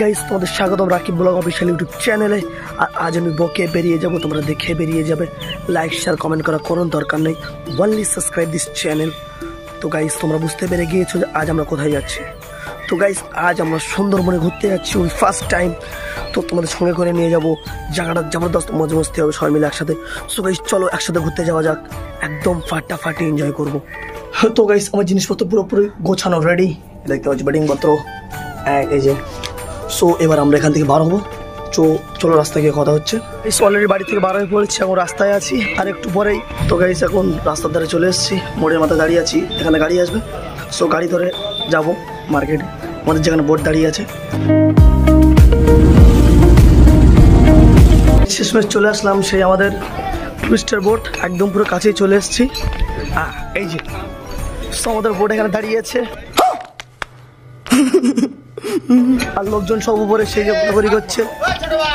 Guys तुम्हारे स्वागतम Rakib blog official YouTube चैनले। और आज हमें बके बेरिए जाब, तुम्हारा देखे बेरिए जाबे। लाइक शेयर कमेंट करा कोनो दरकार नहीं, ओनली सबसक्राइब दिस चैनल। तो गाइस तुम्हारा बुझते पेरे गिएছো आज আমরা কোথায় যাচ্ছি। तो गाइस आज আমরা সুন্দরবনে ঘুরতে যাচ্ছি ওই ফার্স্ট টাইম। তো তোমাদের সঙ্গে করে নিয়ে যাব, জায়গাটা জবরদস্ত মজা মস্তি হবে সবাই মিলে একসাথে। সো गाइस চলো একসাথে ঘুরতে যাওয়া যাক, একদম ফাটাফাটি এনজয় করব। তো गाइस আমার জিনিসপত্র পুরোপুরি গোছানো রেডি, দেখতে পাচ্ছ ব্যাটিংপত্র এই যে। সো এবার আমরা এখান থেকে বার হব, চলো রাস্তা গিয়ে কথা হচ্ছে। গাইস অলরেডি বাড়ি থেকে বার হয়ে পড়েছি, এখন রাস্তায় আছি আর একটু পরেই। তো গাইস এখন রাস্তার ধারে চলে এসেছি, মোড়ের মাথায় দাঁড়িয়ে আছি, এখানে গাড়ি আসবে। সো গাড়ি ধরে যাব মার্কেট, আমাদের যেখানে বোর্ড দাঁড়িয়ে আছে। শেষমেশ চলে আসলাম সেই আমাদের টুরিস্টার বোর্ড, একদম পুরো কাছেই চলে এসেছি। এই যে সো আমাদের বোর্ড এখানে দাঁড়িয়ে আছে আর লোকজন সব উপরে সেই ঘোরাঘুরি করছে,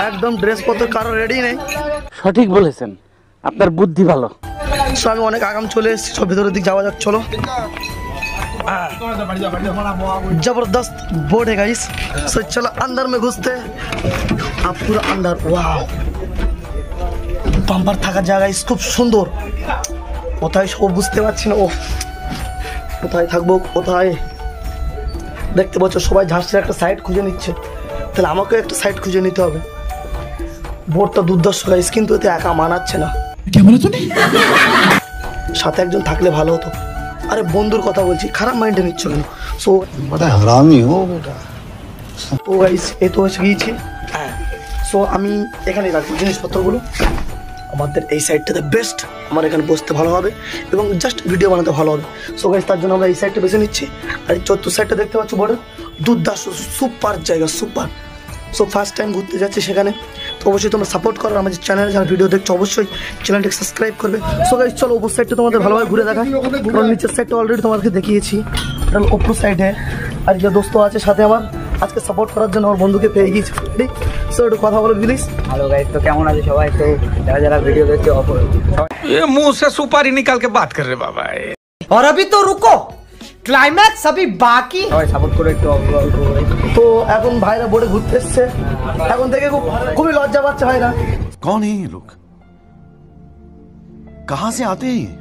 একদম ড্রেস পত্র কারো রেডি নেই। সঠিক বলেছেন, আপনার বুদ্ধি ভালো। সো আমি অনেক আগাম চলে এসেছি, সব ভেতরের দিক যাওয়া যাক। চলো जबरदस्त बोर्ड है गाइस। सो चलो अंदर में घुसते हैं। आप पूरा अंदर वाओ बम्पर थका जगह गाइस, खूब सुंदर। কোথায় সব বুঝতে পারছি না, ওহ কোথায় থাকবো কোথায়। দেখতে পাচ্ছ সবাই ঝাঁসের একটা সাইড খুঁজে নিচ্ছে, তাহলে আমাকেও একটা সাইড খুঁজে নিতে হবে। বোর্ডটা দুর্দর্শ গাইস, কিন্তু এতে একা মানাচ্ছে না। সাথে একজন থাকলে ভালো হতো। अरे बंधुर कथा बोलছি, খারাপ মাইন্ডে নিচ্ছ কেন। সো বড় হারামি ও বেটা। তো गाइस এ তো এসে গিয়েছে। সো আমি এখানে রাখবো জিনিসপত্রগুলো, আমাদের এই সাইডটাতে বেস্ট, আমার এখানে বসতে ভালো হবে এবং জাস্ট ভিডিও বানাতে ভালো হবে। সো गाइस তার জন্য আমরা এই সাইডটা বেছে নিচ্ছি। আর চতুর্থ সাইডটা দেখতে পাচ্ছ বড় দুর্দান্ত সুপার জায়গা, সুপার। সো ফার্স্ট টাইম ঘুরতে যাচ্ছি সেখানে, তো অবশ্যই তোমরা সাপোর্ট করো। আমাদের চ্যানেলে যারা ভিডিও দেখছো অবশ্যই চ্যানেলটাকে সাবস্ক্রাইব করবে। সো गाइस চলো ওপর সাইডটা তোমাদের ভালোভাবে ঘুরে দেখাই, কারণ নিচের সাইডটা অলরেডি তোমাদেরকে দেখিয়েছি। কারণ ওপর সাইডে আর যে দোস্ত আছে সাথে আমার, আজকে সাপোর্ট করার জন্য আমার বন্ধুকে পেয়ে গেছি। সো একটু কথা বলো প্লিজ। হ্যালো गाइस, তো কেমন আছো সবাই? তো যারা যারা ভিডিও দেখছো অপর এ মুখ से सुपारी निकाल के बात कर रहे बाबा। और अभी तो रुको, क्लाइম্যাক্স अभी बाकी। সবাই সাপোর্ট করো একটু অপর। तो এখন ভাইরা বোর্ডে ঘুরতে এসছে, এখন থেকে খুবই লজ্জা পাচ্ছে ভাইরা। কোন এই লোক, कहां से आते हैं?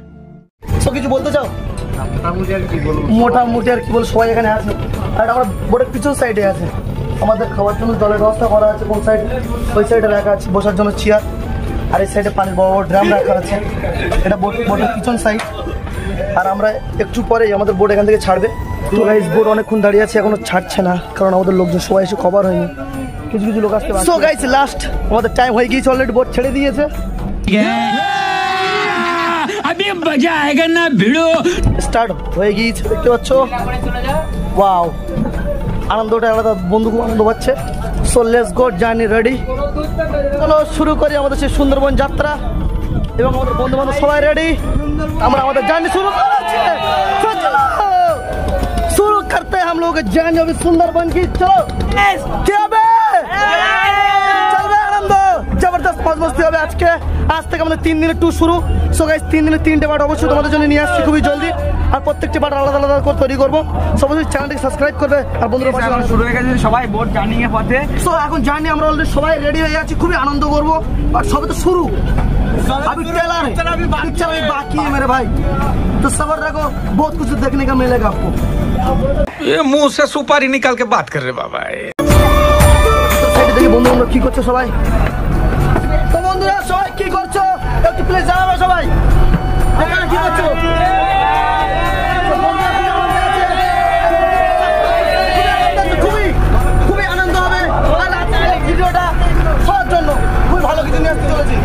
সো কিছু বলতে চাও? মোটামুটি আর কি বল, সবাই এখানে আছে। আর আমরা বোর্ডের পিছন সাইডে আছে, আমাদের খাওয়ার জন্য জলের ব্যবস্থা করা আছে। কোন সাইড ওই সাইডে রাখা আছে বসার জন্য চেয়ার, আর এই সাইডে পানির বড় বড় ড্রাম রাখা আছে। এটা বোর্ডের পিছন সাইড। আর আমরা একটু পরে আমাদের বোর্ড এখান থেকে ছাড়বে। তো গাইস বোর্ড অনেকক্ষণ দাঁড়িয়ে আছে, এখনো ছাড়ছে না, কারণ আমাদের লোকজন সবাই এসে কভার হয়নি, কিছু কিছু লোক আসতে পারে। সো গাইস লাস্ট আমাদের টাইম হয়ে গিয়েছে, অলরেডি বোর্ড ছেড়ে দিয়েছে। अभी मजा आएगा ना भिड़ो, স্টার্ট হয়ে গিয়েছে দেখতে পাচ্ছ। ওয়াও আনন্দটা আলাদা, বন্ধু খুব আনন্দ পাচ্ছে। So let's go, journey ready, চলো শুরু করি আমাদের সেই সুন্দরবন যাত্রা। এবং আমাদের বন্ধু বান্ধব সবাই রেডি, আমরা আমাদের জার্নি শুরু করেছি। শুরু করতে हम लोग जान अभी सुंदरबन की। चलो क्या बे चल बे आनंद, जबरदस्त मौज मस्ती হবে আজকে। আজ থেকে আমাদের 3 দিনের ট্যুর শুরু। সো गाइस 3 দিনে 3টা পার্ট অবশ্যই তোমাদের জন্য নিয়ে আসছি খুবই জলদি। আর প্রত্যেকটা পার্ট আলাদা আলাদা করে তৈরি করব। সো অবশ্যই চ্যানেলটিকে সাবস্ক্রাইব করবে। আর বন্ধুরা পাশে শুরু হয়ে গেছে সবাই বোর্ড জার্নি এর পথে। সো এখন জার্নি আমরা অলরেডি সবাই রেডি হয়ে আছি, খুবই আনন্দ করব। আর সবে তো শুরু, अभी ट्रेलर है, अभी बाकी है मेरे भाई। तो सबर रखो, बहुत कुछ देखने का मिलेगा आपको। ये मुंह से सुपारी निकाल के बात कर रहे बाबा। देखिए बंधु আমরা কি করছো সবাই। তো বন্ধুরা সবাই কি করছো, একটু প্লিজ জানাবে সবাই আপনারা কি করছো। খুবই খুবই আনন্দ হবে আর আজকের ভিডিওটা সবার জন্য খুবই ভালো কিছু নিয়ে আসতে চলেছি।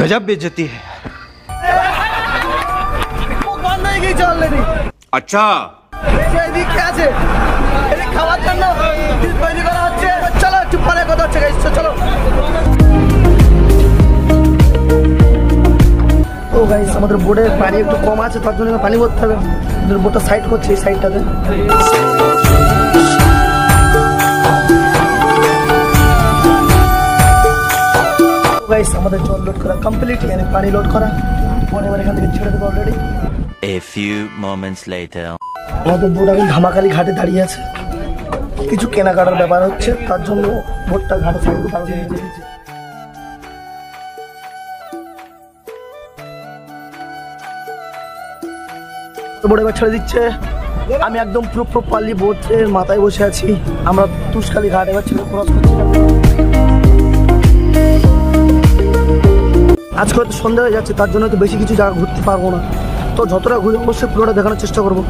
गजब बेइज्जती है। अच्छा चलो चुप चलो। तो गाइस আমাদের বোর্ডে পানি একটু কম আছে, তার জন্য পানি ভরতে হবে। বোর্ডটা সাইড করছে এই সাইডটাতে। गाइस আমাদের জল লোড করা কমপ্লিট, মানে পানি লোড করা পরে এখান থেকে ছেড়ে দেব already. A few moments later আমাদের বোর্ড এখন ধামাকালি ঘাটে দাঁড়িয়ে আছে। কিছু কেনাকাটার ব্যাপার হচ্ছে, তার জন্য ভোরটা ঘাটে ফেলতে। বড় এবার ছেড়ে দিচ্ছে, আমি একদম পুরো প্রপারলি বোটের মাথায় বসে আছি। আমরা তুষখালি ঘাট এবার ছেড়ে ক্রস করছিলাম। আজকে হয়তো সন্ধ্যা হয়ে যাচ্ছে, তার জন্য তো বেশি কিছু জায়গা ঘুরতে পারবো না, তো যতটা ঘুরে অবশ্যই পুরোটা দেখানোর চেষ্টা করবো।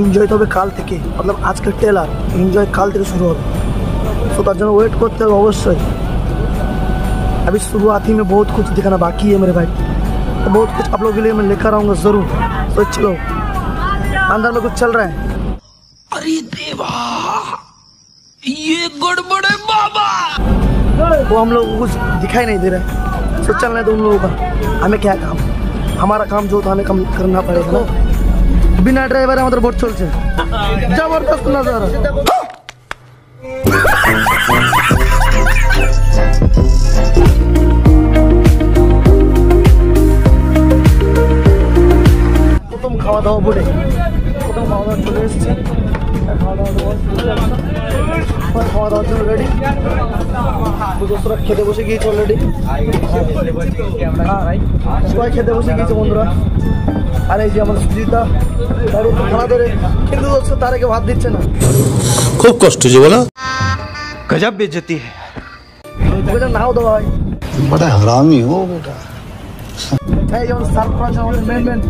এনজয় তবে কাল থেকে, মতলব আজকের ট্রেলার এনজয় কাল থেকে শুরু হবে, তো তার জন্য ওয়েট করতে হবে অবশ্যই। अभी शुरुआती में बहुत कुछ दिखाना बाकी है मेरे भाई, तो बहुत कुछ आप लोगों के लिए मैं लेकर आऊँगा ज़रूर। तो चलो अंदर में कुछ चल रहा है। अरे देवा, ये गड़बड़े बाबा। वो हम लोग को कुछ दिखाई नहीं दे रहा है, तो चलना है तो उन लोगों का, हमें क्या काम, हमारा काम जो था हमें कम करना पड़ेगा। बिना ड्राइवर हमारे बोट चल से जबरदस्त नजारा। খাওয়া দাওয়া বোটে প্রথম খাওয়া দাওয়া চলে এসছে, খাওয়া দাওয়ার জন্য রেডি। দোস্তরা খেতে বসে গিয়েছে অলরেডি, সবাই খেতে বসে গিয়েছে বন্ধুরা। আর এই যে আমার সুজিতা খাওয়া ধরে, কিন্তু দোস্ত তার আগে ভাত দিচ্ছে না, খুব কষ্ট যে বলো, গজব বেজতি হ্যাঁ। নাও দেওয়া হয় বেটা, হারামি হো বেটা। এই যেমন সার্ভ করা আমাদের মেন মেন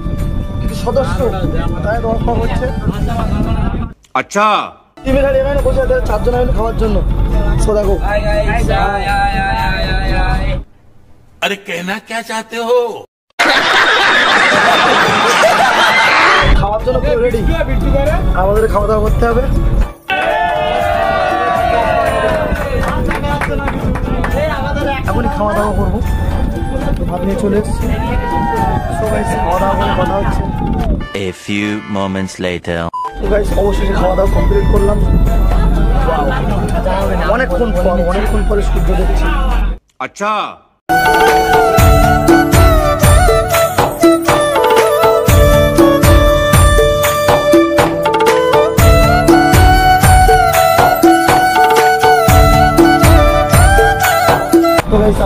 সদস্য তাই দরকার হচ্ছে। আচ্ছা টিভি খালি এখানে বসে আছে, চারজন আইলো খাওয়ার জন্য। সো দেখো, আরে কেনা क्या चाहते हो। খাওয়ার জন্য পুরো রেডি, আমাদের খাওয়া দাওয়া করতে হবে। এখন খাওয়া দাওয়া করবো, ভাত নিয়ে চলে এসেছি। A few moments later. Guys, অবশেষে খাওয়া দাওয়া কমপ্লিট করলাম। অনেকক্ষণ পরে সূর্য দেখছি। আচ্ছা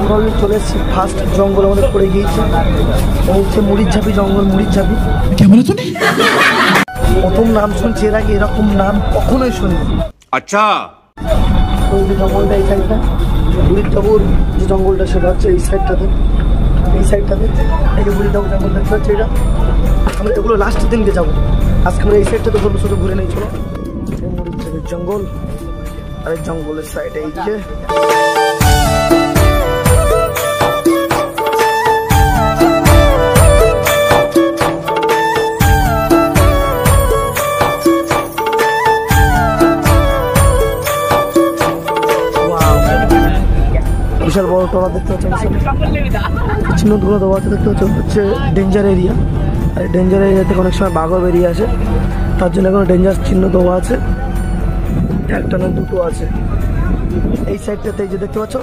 আমরা চলে এসেছি ফার্স্ট জঙ্গল, আমাদের পড়ে গিয়েছে হচ্ছে মুড়িঝাপি জঙ্গল। মুড়িঝাপি প্রথম নাম শুনছি, এর আগে এরকম নাম কখনোই শুনিনি। আচ্ছা জঙ্গলটা এই সাইডটা, বুড়িটাপুর যে জঙ্গলটা সেটা হচ্ছে এই সাইডটাতে, এই সাইডটাতে এই যে বুড়িটাপুর জঙ্গল দেখতে হচ্ছে এটা। আমরা এগুলো লাস্টের দিনকে যাবো, আজকে আমরা এই সাইডটাতে ঘুরবো, শুধু ঘুরে নিয়ে চলো মুড়িঝাপির জঙ্গল। আর এই জঙ্গলের সাইডে এই যে বিশাল বড় টলা দেখতে পাচ্ছি, চিহ্নগুলো দেওয়া আছে দেখতে পাচ্ছি, হচ্ছে ডেঞ্জার এরিয়া। আর ডেঞ্জার এরিয়া থেকে অনেক সময় বাঘও বেরিয়ে আসে, তার জন্য এখন ডেঞ্জার চিহ্ন দেওয়া আছে, একটা না দুটো আছে। এই সাইডটাতে যে দেখতে পাচ্ছ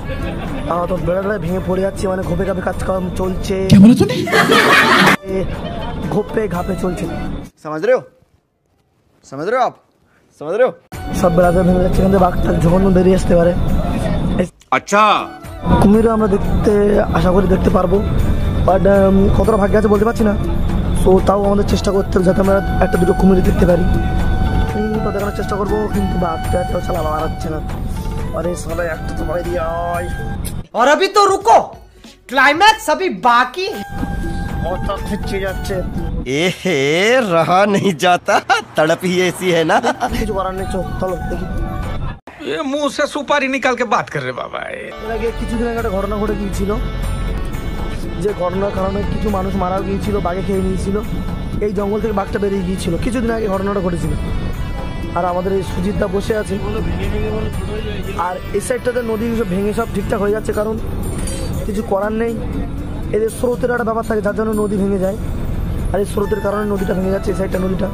তো বেড়াটা ভেঙে পড়ে যাচ্ছে, মানে ঘোপে ঘাপে কাজ কাম চলছে, ঘোপে ঘাপে চলছে। সমাজ রেও সব বেড়াটা ভেঙে যাচ্ছে, কিন্তু বাঘটা যখন বেরিয়ে আসতে পারে। আচ্ছা কুমিরও আমরা দেখতে আশা করি দেখতে পারবো, বাট কতটা ভাগ্য আছে বলতে পারছি না। সো তাও আমাদের চেষ্টা করতে হবে যাতে আমরা একটা দুটো কুমির দেখতে পারি, তো দেখানোর চেষ্টা করবো। কিন্তু বাঘটা তো সালা বাড়াচ্ছে না, আরে সালা একটা তো বাড়ি দিয়ে আয়। আর अभी तो रुको, क्लाइमैक्स अभी बाकी है। बहुत खिंचे जाते एहे, रहा नहीं जाता, तड़प ही ऐसी है ना। কিছু করার নেই, চলো দেখি। मुँह से सुपारी निकाल के बात कर रहे बाबा। কিছুদিন আগে একটা ঘটনা ঘটে গিয়েছিল, যে ঘটনার কারণে কিছু মানুষ মারাও গিয়েছিল, বাঘে খেয়ে নিয়েছিল, এই জঙ্গল থেকে বাঘটা বেরিয়ে গিয়েছিল। কিছুদিন আগে ঘটনাটা ঘটেছিল। আর আমাদের এই সুজিতদা বসে আছে, আর এই সাইডটাতে নদী ভেঙে সব ঠিকঠাক হয়ে যাচ্ছে, কারণ কিছু করার নেই, এদের স্রোতের একটা ব্যাপার থাকে যার জন্য নদী ভেঙে যায়। আর এই স্রোতের কারণে নদীটা ভেঙে যাচ্ছে, এই সাইডটা নদীটা।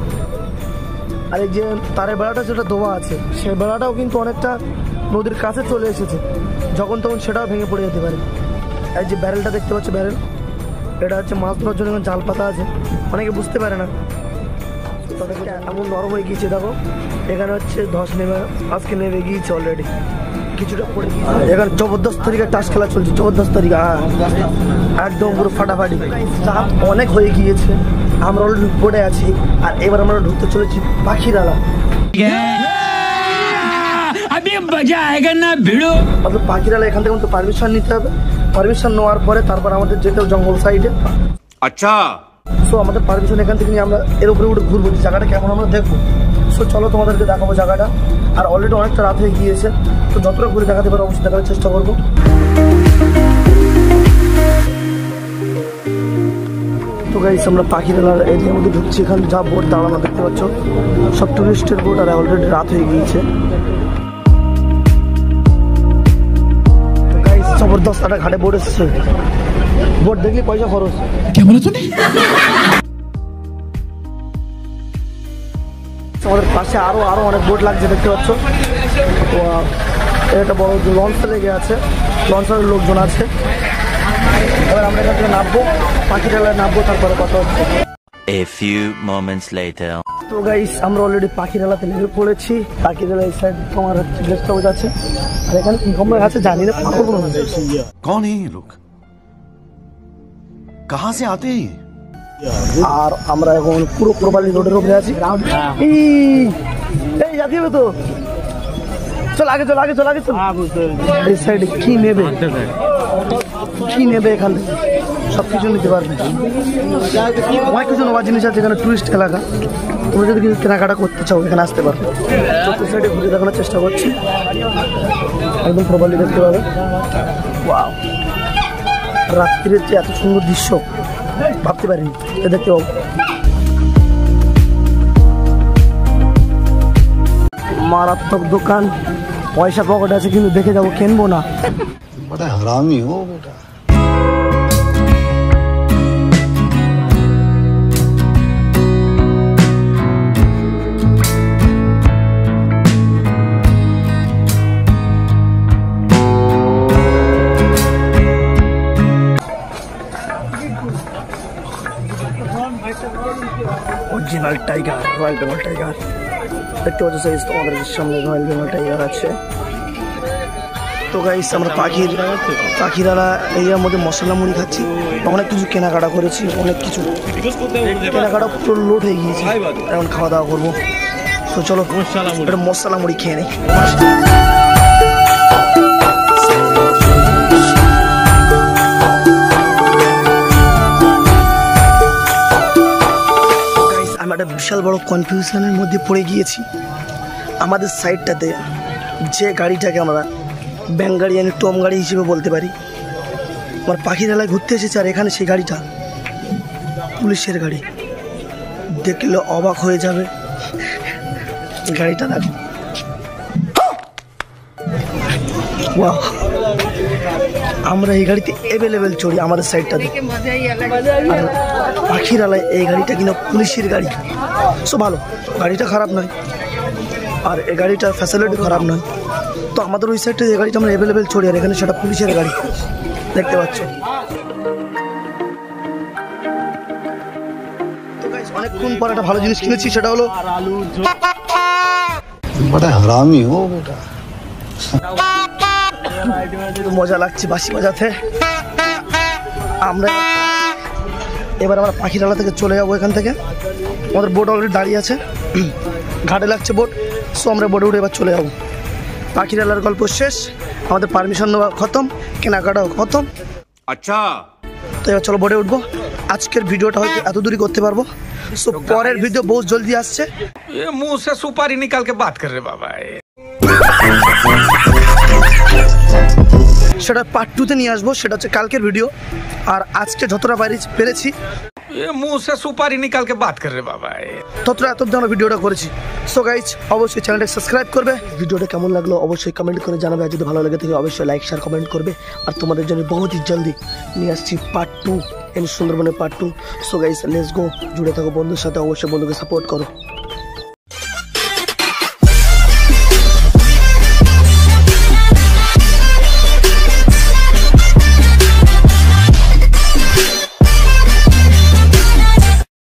আর এই যে তারের বেড়াটা যেটা দোয়া আছে, সেই বেড়াটাও কিন্তু অনেকটা নদীর কাছে চলে এসেছে, যখন তখন সেটাও ভেঙে পড়ে যেতে পারে। আর যে ব্যারেলটা দেখতে পাচ্ছ, ব্যারেল এটা হচ্ছে মাছ ধরার জন্য জাল পাতা আছে, অনেকে বুঝতে পারে না। तब एम नरम हो गए देखो एखे धस नेमे आज के नेमे गई अलरेडी जबरदस्त तरीका टास खेला चलते जबरदस्त तरीका एकदम पूरा फाटाफाटी चाप अनेक हो गए আমরা অলরেডি পড়ে আছি আর এবার আমরা ঢুকতে চলেছি পাখিরালা। अभी मजा आएगा ना भिड़ो मतलब পাখিরালা এখান থেকে তো পারমিশন নিতে হবে, পারমিশন নেওয়ার পরে তারপর আমাদের যেতে হবে জঙ্গল সাইডে। আচ্ছা সো আমাদের পারমিশন এখান থেকে নিয়ে আমরা এর উপরে উঠে ঘুরবো, জায়গাটা কেমন আমরা দেখব। সো চলো তোমাদেরকে দেখাবো জায়গাটা। আর অলরেডি অনেকটা রাত হয়ে গিয়েছে, তো যতটা ঘুরে দেখাতে পারো অবশ্যই দেখার চেষ্টা করবো। तो गाइस हम पाखिरालार एरिया मध्य ढुकछी जहाँ बोट दाड़ाना देखते सब टूरिस्टर बोट और अलरेडी रात हो गई है। तो गाइस जबरदस्त एक घाटे बोट एस बोट देखली पैसा खरच क्या बोला तुम्हें पास अनेक बोट लगे देखते बड़ लंच लेगे आंच लोक जन आ कहाँ से आते हैं तो चल आगे चल आगे चल आगे রাত্রির যে এত সুন্দর দৃশ্য ভাবতে পারিনি, দেখতে পাবো। মারাত্মক দোকান, পয়সা পকেট আছে কিন্তু দেখে যাবো, কিনবো না। बड़ा हरामी हो बेटा। Original tiger, royal Bengal tiger. देखते हो जैसे इसको अगर सामने रॉयल बेंगल टाइगर আছে। तो गाइस আমরা পাখিরালা এরিয়ার মধ্যে মশলা মুড়ি খাচ্ছি, অনেক কিছু কেনাকাটা করেছি, অনেক কিছু কেনাকাটা পুরো লোড হয়ে গিয়েছে, এখন খাওয়া দাওয়া করবো। তো চলো একটা মশলা মুড়ি খেয়ে নিই। আমি একটা বিশাল বড় কনফিউশনের মধ্যে পড়ে গিয়েছি। আমাদের সাইডটাতে যে গাড়িটাকে আমরা ব্যাং গাড়ি আমি টম গাড়ি হিসেবে বলতে পারি, আমার পাখিরালায় ঘুরতে এসেছে, আর এখানে সেই গাড়িটা পুলিশের গাড়ি। দেখলে অবাক হয়ে যাবে, গাড়িটা দেখো। ওয়াও, আমরা এই গাড়িতে অ্যাভেলেবেল চড়ি আমাদের সাইডটা দেখে, আর পাখিরালায় এই গাড়িটা কিনা পুলিশের গাড়ি। সো ভালো, গাড়িটা খারাপ নয়, আর এই গাড়িটার ফ্যাসিলিটি খারাপ নয়। तो हमारे वही साइड गाड़ी तो अवेलेबल छोड़ी और एखे पुलिस गाड़ी देखते पाच। तो गाइस अनेकक्षण पर एक भालो जिनिस किनेछि सेटा हलो बड़ा हरामी हो बेटा। मजा लागछे बासी मजाते आमरा एबार आमरा পাখিরালা थेके चले जाबो। एखान थेके आमादेर बोट अलरेडी दाड़िये आछे, घाटे लागछे बोट। सो आमरा बोटे उठे एबार चले जाबो। পাখিরালার গল্প শেষ, আমাদের পারমিশন নেওয়া খতম, কেনাকাটাও খতম। আচ্ছা তো এবার চলো বোটে উঠবো। আজকের ভিডিওটা হয়তো এত দূরই করতে পারবো, সো পরের ভিডিও বহুত জলদি আসছে। এ মুখ সে সুপারি নিকাল কে বাত কর রে বাবা, সেটা পার্ট 2 তে নিয়ে আসবো, সেটা হচ্ছে কালকের ভিডিও। আর আজকে যতটা পেরেছি এ মুখ সে সুপারি নিকাল কে বাত কর রে বাবা, ততটা এত জন্য ভিডিওটা করেছি। সো গাইজ অবশ্যই চ্যানেলটাকে সাবস্ক্রাইব করবে, ভিডিওটা কেমন লাগলো অবশ্যই কমেন্ট করে জানাবে, আর যদি ভালো লাগে তাহলে অবশ্যই লাইক শেয়ার কমেন্ট করবে। আর তোমাদের জন্য বহুত জলদি নিয়ে আসছি পার্ট 2 এন সুন্দরবনের part 2। So guys let's go, জুড়ে থাকো বন্ধুর সাথে, অবশ্যই বন্ধুকে সাপোর্ট করো।